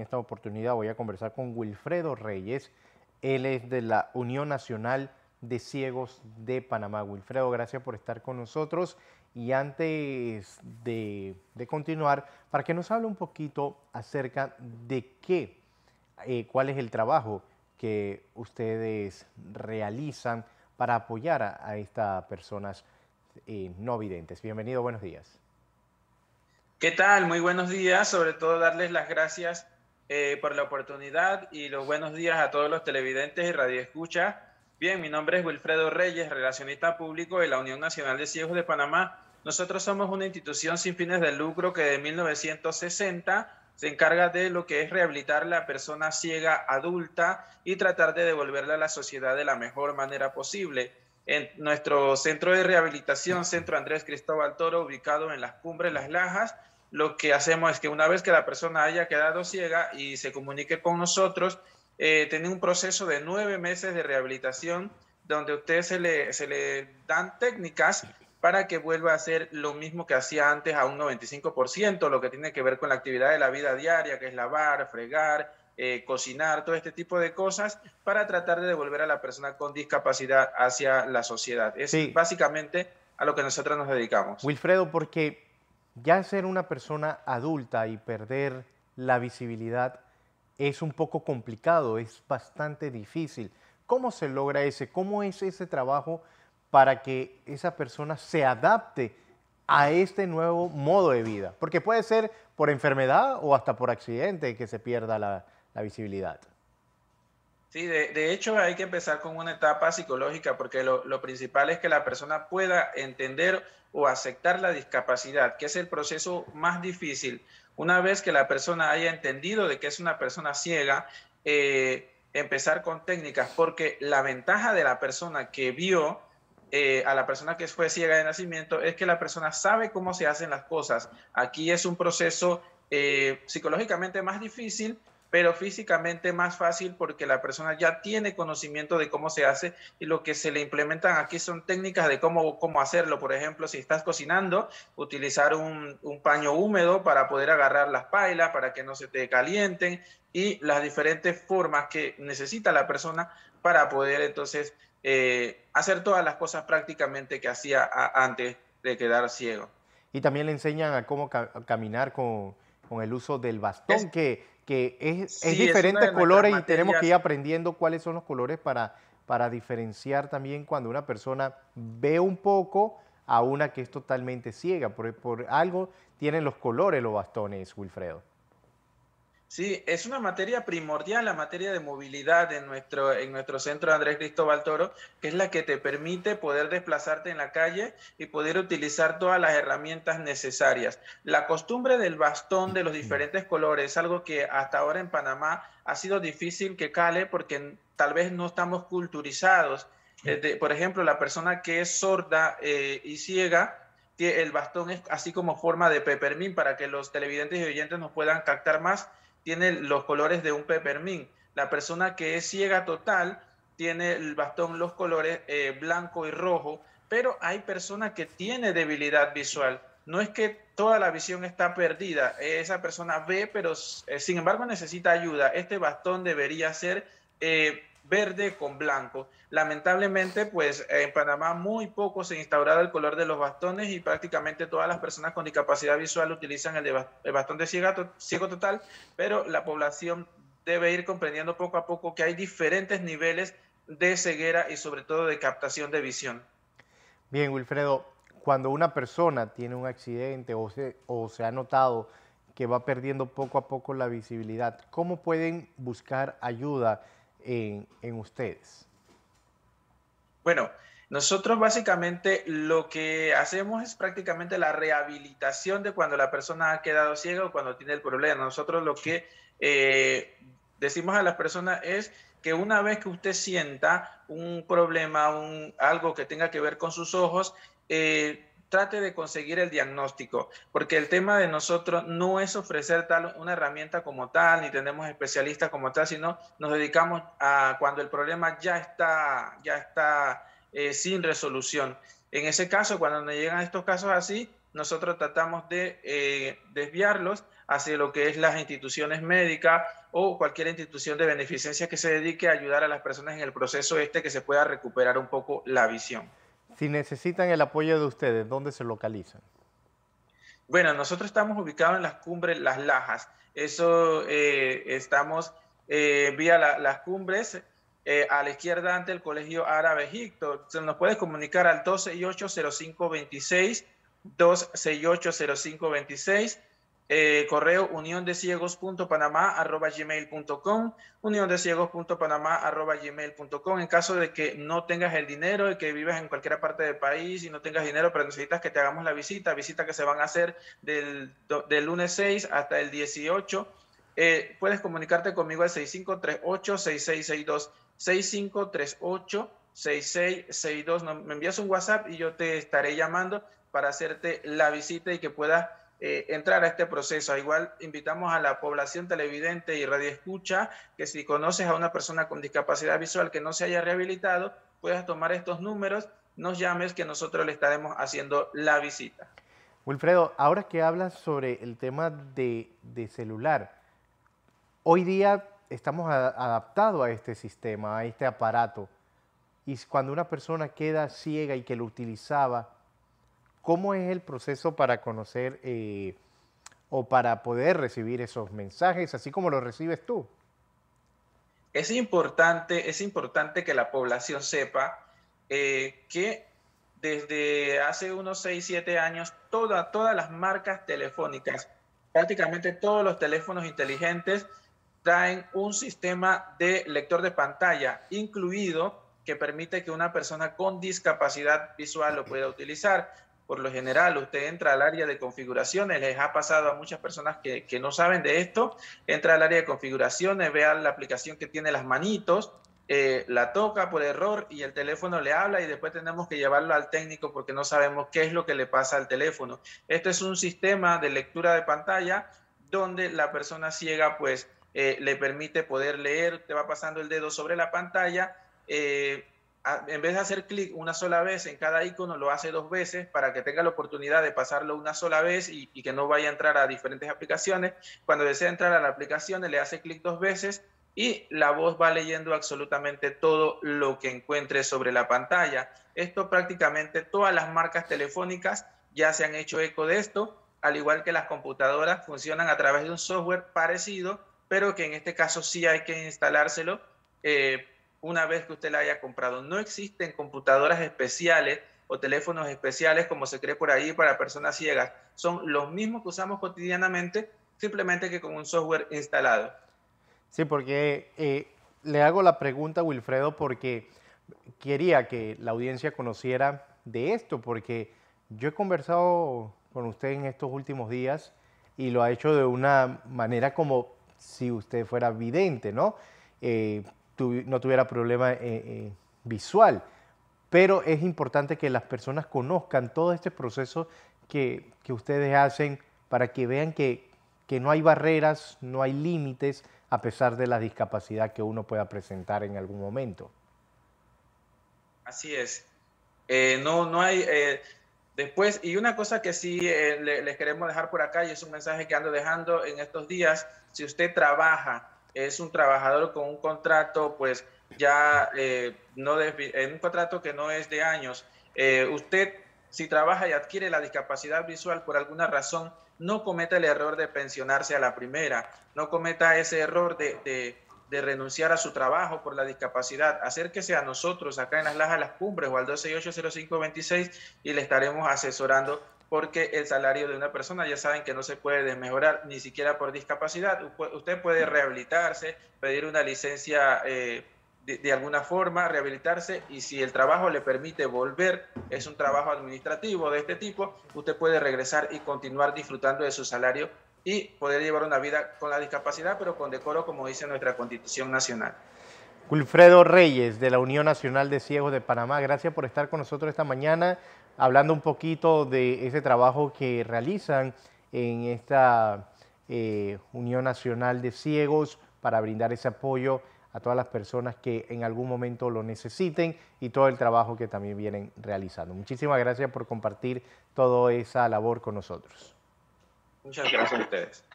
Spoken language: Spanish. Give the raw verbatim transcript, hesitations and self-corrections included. En esta oportunidad voy a conversar con Wilfredo Reyes. Él es de la Unión Nacional de Ciegos de Panamá. Wilfredo, gracias por estar con nosotros. Y antes de, de continuar, para que nos hable un poquito acerca de qué, eh, cuál es el trabajo que ustedes realizan para apoyar a, a estas personas eh, no videntes. Bienvenido, buenos días. ¿Qué tal? Muy buenos días. Sobre todo darles las gracias eh, por la oportunidad y los buenos días a todos los televidentes y radioescuchas. Bien, mi nombre es Wilfredo Reyes, relacionista público de la Unión Nacional de Ciegos de Panamá. Nosotros somos una institución sin fines de lucro que de mil novecientos sesenta se encarga de lo que es rehabilitar a la persona ciega adulta y tratar de devolverla a la sociedad de la mejor manera posible. En nuestro centro de rehabilitación, Centro Andrés Cristóbal Toro, ubicado en Las Cumbres Las Lajas, lo que hacemos es que una vez que la persona haya quedado ciega y se comunique con nosotros, Eh, tiene un proceso de nueve meses de rehabilitación donde a usted se le, se le dan técnicas para que vuelva a hacer lo mismo que hacía antes a un noventa y cinco por ciento, lo que tiene que ver con la actividad de la vida diaria, que es lavar, fregar, eh, cocinar, todo este tipo de cosas, para tratar de devolver a la persona con discapacidad hacia la sociedad. Es sí. Básicamente a lo que nosotros nos dedicamos. Wilfredo, porque ya ser una persona adulta y perder la visibilidad es un poco complicado, es bastante difícil. ¿Cómo se logra ese? ¿Cómo es ese trabajo para que esa persona se adapte a este nuevo modo de vida? Porque puede ser por enfermedad o hasta por accidente que se pierda la, la visibilidad. Sí, de, de hecho hay que empezar con una etapa psicológica, porque lo, lo principal es que la persona pueda entender o aceptar la discapacidad, que es el proceso más difícil. Una vez que la persona haya entendido de que es una persona ciega, eh, empezar con técnicas, porque la ventaja de la persona que vio eh, a la persona que fue ciega de nacimiento es que la persona sabe cómo se hacen las cosas. Aquí es un proceso eh, psicológicamente más difícil, pero físicamente más fácil, porque la persona ya tiene conocimiento de cómo se hace, y lo que se le implementan aquí son técnicas de cómo, cómo hacerlo. Por ejemplo, si estás cocinando, utilizar un, un paño húmedo para poder agarrar las pailas, para que no se te calienten, y las diferentes formas que necesita la persona para poder entonces eh, hacer todas las cosas prácticamente que hacía a, antes de quedar ciego. Y también le enseñan a cómo ca- caminar con, con el uso del bastón, es, que... que es, sí, es diferentes colores, y tenemos que ir aprendiendo cuáles son los colores para, para diferenciar también cuando una persona ve un poco a una que es totalmente ciega. Por, por algo tienen los colores los bastones, Wilfredo. Sí, es una materia primordial, la materia de movilidad en nuestro, en nuestro centro Andrés Cristóbal Toro, que es la que te permite poder desplazarte en la calle y poder utilizar todas las herramientas necesarias. La costumbre del bastón de los diferentes colores es algo que hasta ahora en Panamá ha sido difícil que cale, porque tal vez no estamos culturizados. Por ejemplo, la persona que es sorda eh, y ciega, el bastón es así como forma de peppermint, para que los televidentes y oyentes nos puedan captar más. Tiene los colores de un peppermint. La persona que es ciega total tiene el bastón los colores eh, blanco y rojo, pero hay personas que tienen debilidad visual. No es que toda la visión está perdida, eh, esa persona ve, pero eh, sin embargo necesita ayuda. Este bastón debería ser eh, verde con blanco. Lamentablemente, pues en Panamá muy poco se ha instaurado el color de los bastones, y prácticamente todas las personas con discapacidad visual utilizan el, de, el bastón de ciego, ciego total, pero la población debe ir comprendiendo poco a poco que hay diferentes niveles de ceguera y sobre todo de captación de visión. Bien, Wilfredo, cuando una persona tiene un accidente o se, o se ha notado que va perdiendo poco a poco la visibilidad, ¿cómo pueden buscar ayuda En, en ustedes? Bueno, nosotros básicamente lo que hacemos es prácticamente la rehabilitación de cuando la persona ha quedado ciega o cuando tiene el problema. Nosotros lo que eh, decimos a las personas es que una vez que usted sienta un problema, un, algo que tenga que ver con sus ojos, eh, trate de conseguir el diagnóstico, porque el tema de nosotros no es ofrecer tal, una herramienta como tal, ni tenemos especialistas como tal, sino nos dedicamos a cuando el problema ya está, ya está eh, sin resolución. En ese caso, cuando nos llegan estos casos así, nosotros tratamos de eh, desviarlos hacia lo que es las instituciones médicas o cualquier institución de beneficencia que se dedique a ayudar a las personas en el proceso este que se pueda recuperar un poco la visión. Si necesitan el apoyo de ustedes, ¿dónde se localizan? Bueno, nosotros estamos ubicados en Las Cumbres Las Lajas. Eso eh, estamos eh, vía la, Las Cumbres, eh, a la izquierda ante el Colegio Árabe Egipto. Se nos puede comunicar al dos seis ocho, cero cinco dos seis, dos seis ocho, cero cinco dos seis, eh, correo unión de ciegos punto panamá arroba gmail punto com, unión de ciegos punto panamá arroba gmail punto com. En caso de que no tengas el dinero y que vivas en cualquier parte del país y no tengas dinero, pero necesitas que te hagamos la visita, visita que se van a hacer del, del lunes seis hasta el dieciocho, eh, puedes comunicarte conmigo al seis cinco tres ocho, seis seis seis dos, seis cinco tres ocho, seis seis seis dos. No, me envías un WhatsApp y yo te estaré llamando para hacerte la visita y que puedas eh, entrar a este proceso. Igual invitamos a la población televidente y radioescucha que si conoces a una persona con discapacidad visual que no se haya rehabilitado, puedas tomar estos números, nos llames que nosotros le estaremos haciendo la visita. Wilfredo, ahora que hablas sobre el tema de, de celular, hoy día estamos adaptados a este sistema, a este aparato, y cuando una persona queda ciega y que lo utilizaba, ¿cómo es el proceso para conocer eh, o para poder recibir esos mensajes, así como los recibes tú? Es importante, es importante que la población sepa eh, que desde hace unos seis, siete años, toda, todas las marcas telefónicas, prácticamente todos los teléfonos inteligentes, traen un sistema de lector de pantalla incluido que permite que una persona con discapacidad visual lo pueda utilizar. Por lo general, usted entra al área de configuraciones, les ha pasado a muchas personas que, que no saben de esto, entra al área de configuraciones, vea la aplicación que tiene las manitos, eh, la toca por error y el teléfono le habla y después tenemos que llevarlo al técnico porque no sabemos qué es lo que le pasa al teléfono. Este es un sistema de lectura de pantalla donde la persona ciega pues eh, le permite poder leer, te va pasando el dedo sobre la pantalla, eh, en vez de hacer clic una sola vez en cada icono, lo hace dos veces para que tenga la oportunidad de pasarlo una sola vez y, y que no vaya a entrar a diferentes aplicaciones. Cuando desea entrar a la aplicación, le hace clic dos veces y la voz va leyendo absolutamente todo lo que encuentre sobre la pantalla. Esto prácticamente todas las marcas telefónicas ya se han hecho eco de esto, al igual que las computadoras funcionan a través de un software parecido, pero que en este caso sí hay que instalárselo eh, una vez que usted la haya comprado. No existen computadoras especiales o teléfonos especiales, como se cree por ahí, para personas ciegas. Son los mismos que usamos cotidianamente, simplemente que con un software instalado. Sí, porque eh, le hago la pregunta a Wilfredo porque quería que la audiencia conociera de esto, porque yo he conversado con usted en estos últimos días y lo ha hecho de una manera como si usted fuera vidente, ¿no? Eh, no tuviera problema eh, eh, visual, pero es importante que las personas conozcan todo este proceso que, que ustedes hacen para que vean que, que no hay barreras, no hay límites, a pesar de la discapacidad que uno pueda presentar en algún momento. Así es. Eh, no, no hay... Eh... Después, y una cosa que sí eh, le, les queremos dejar por acá, y es un mensaje que ando dejando en estos días, si usted trabaja, es un trabajador con un contrato, pues ya eh, no de, en un contrato que no es de años. Eh, usted, si trabaja y adquiere la discapacidad visual por alguna razón, no cometa el error de pensionarse a la primera, no cometa ese error de, de, de renunciar a su trabajo por la discapacidad. Acérquese a nosotros acá en Las Lajas, Las Cumbres, o al dos seis ocho, cero cinco dos seis y le estaremos asesorando, porque el salario de una persona ya saben que no se puede desmejorar ni siquiera por discapacidad. Usted puede rehabilitarse, pedir una licencia eh, de, de alguna forma, rehabilitarse, y si el trabajo le permite volver, es un trabajo administrativo de este tipo, usted puede regresar y continuar disfrutando de su salario y poder llevar una vida con la discapacidad, pero con decoro, como dice nuestra Constitución Nacional. Wilfredo Reyes, de la Unión Nacional de Ciegos de Panamá, gracias por estar con nosotros esta mañana, hablando un poquito de ese trabajo que realizan en esta eh, Unión Nacional de Ciegos para brindar ese apoyo a todas las personas que en algún momento lo necesiten y todo el trabajo que también vienen realizando. Muchísimas gracias por compartir toda esa labor con nosotros. Muchas gracias a ustedes.